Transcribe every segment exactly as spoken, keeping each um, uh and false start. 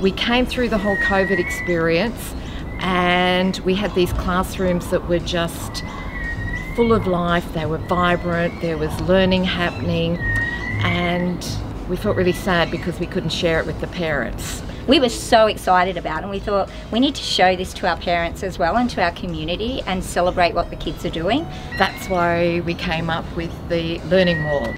We came through the whole COVID experience and we had these classrooms that were just full of life. They were vibrant, there was learning happening, and we felt really sad because we couldn't share it with the parents. We were so excited about it, and we thought we need to show this to our parents as well and to our community and celebrate what the kids are doing. That's why we came up with the Learning Wall.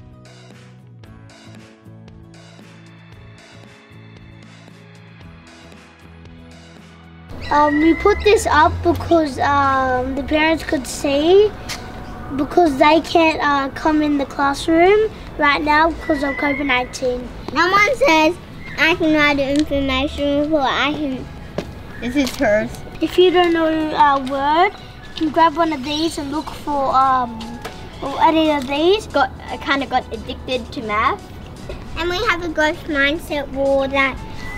Um, we put this up because um, the parents could see, because they can't uh, come in the classroom right now because of COVID nineteen. Someone says, I can write an information report, I can... This is hers. If you don't know a word, you can grab one of these and look for um, any of these. Got, I kind of got addicted to math. And we have a growth mindset wall that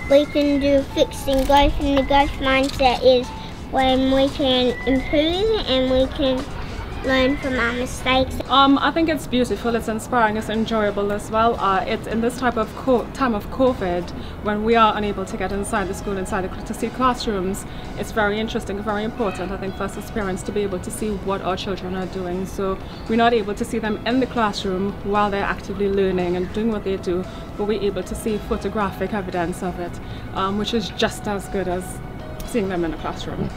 we can do fixing growth, and the growth mindset is when we can improve and we can learn from our mistakes. Um, I think it's beautiful, it's inspiring, it's enjoyable as well. Uh, it's in this type of co time of COVID, when we are unable to get inside the school, inside the, to see classrooms, it's very interesting, very important, I think, for us as parents to be able to see what our children are doing. So we're not able to see them in the classroom while they're actively learning and doing what they do, but we're able to see photographic evidence of it, um, which is just as good as seeing them in a classroom.